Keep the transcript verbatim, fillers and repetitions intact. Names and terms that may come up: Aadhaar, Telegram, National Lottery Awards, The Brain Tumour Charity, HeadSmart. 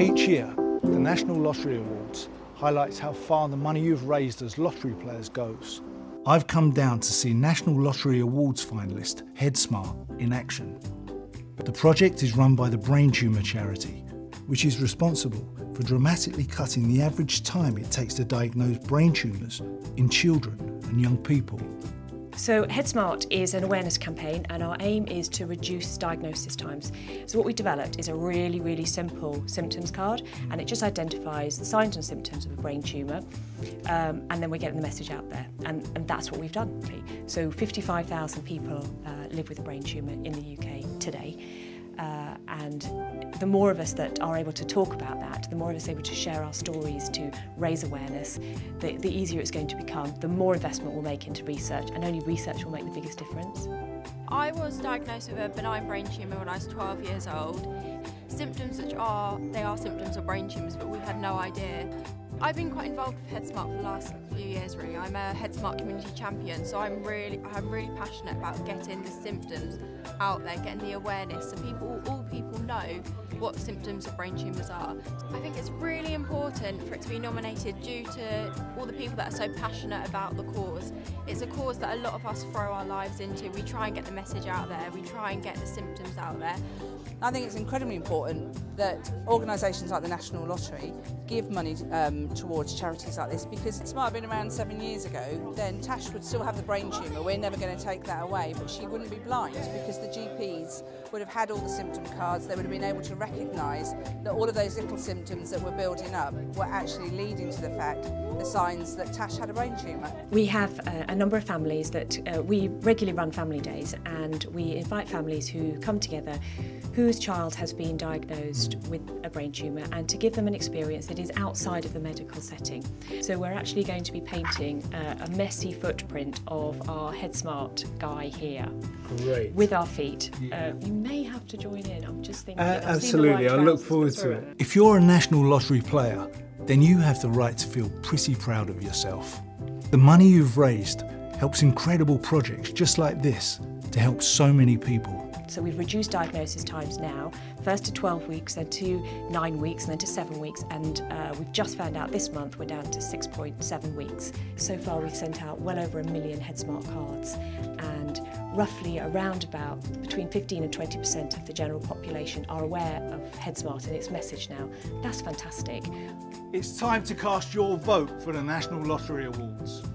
Each year, the National Lottery Awards highlights how far the money you've raised as lottery players goes. I've come down to see National Lottery Awards finalist HeadSmart in action. The project is run by the Brain Tumour Charity, which is responsible for dramatically cutting the average time it takes to diagnose brain tumours in children and young people. So HeadSmart is an awareness campaign, and our aim is to reduce diagnosis times. So what we developed is a really, really simple symptoms card, and it just identifies the signs and symptoms of a brain tumour, um, and then we're getting the message out there, and, and that's what we've done. So fifty-five thousand people uh, live with a brain tumour in the U K today, uh, and the more of us that are able to talk about that, the more of us able to share our stories, to raise awareness, the, the easier it's going to become, the more investment we'll make into research, and only research will make the biggest difference. I was diagnosed with a benign brain tumour when I was twelve years old. Symptoms which are, they are symptoms of brain tumours, but we had no idea. I've been quite involved with HeadSmart for the last few years really. I'm a HeadSmart community champion, so I'm really, I'm really passionate about getting the symptoms out there, getting the awareness so people, all people know what symptoms of brain tumours are. I think it's really important for it to be nominated due to all the people that are so passionate about the cause. It's a cause that a lot of us throw our lives into. We try and get the message out there, we try and get the symptoms out there. I think it's incredibly important that organisations like the National Lottery give money um, towards charities like this, because it's might have been around seven years ago, then Tash would still have the brain tumour. We're never going to take that away, but she wouldn't be blind because the G Ps would have had all the symptom cards. They would have been able to recognise that all of those little symptoms that were building up were actually leading to the fact, the signs that Tash had a brain tumour. We have a, a number of families that uh, we regularly run family days, and we invite families who come together whose child has been diagnosed with a brain tumour, and to give them an experience that is outside of the medical setting. So we're actually going to be painting a, a messy footprint of our HeadSmart guy here. Great. With our feet. Yeah. Uh, you may have to join in, I'm just thinking. Uh, absolutely, I look forward to it. If you're a National Lottery player, then you have the right to feel pretty proud of yourself. The money you've raised helps incredible projects just like this to help so many people. So we've reduced diagnosis times now, first to twelve weeks, then to nine weeks, and then to seven weeks, and uh, we've just found out this month we're down to six point seven weeks. So far we've sent out well over a million HeadSmart cards, and roughly around about between fifteen and twenty percent of the general population are aware of HeadSmart and its message now. That's fantastic. It's time to cast your vote for the National Lottery Awards.